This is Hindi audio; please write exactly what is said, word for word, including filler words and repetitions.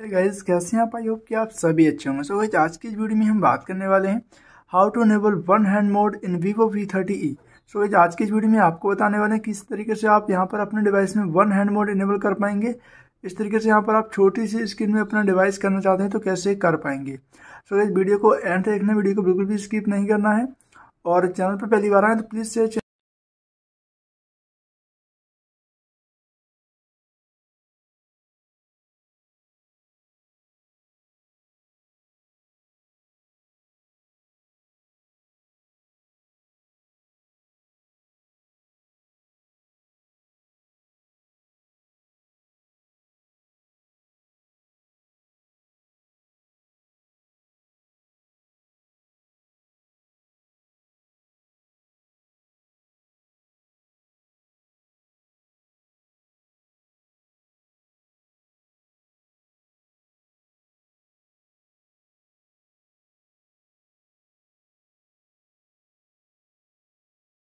हे गाइस, कैसे हैं आप? आई होप कि आप सभी अच्छे होंगे। सो गाइस, आज की इस वीडियो में हम बात करने वाले हैं how to enable one hand mode in Vivo V thirty E. So guys, आज की इस वीडियो में आपको बताने वाले हैं किस तरीके से आप यहां पर अपने डिवाइस में वन हैंड मोड इनेबल कर पाएंगे। इस तरीके से यहाँ पर आप छोटी सी स्क्रीन में अपना डिवाइस करना चाहते हैं तो कैसे कर पाएंगे। सो गाइस, वीडियो को एंड तक देखना, वीडियो को बिल्कुल भी स्किप नहीं करना है। और चैनल पर पहली बार आए तो प्लीज़ से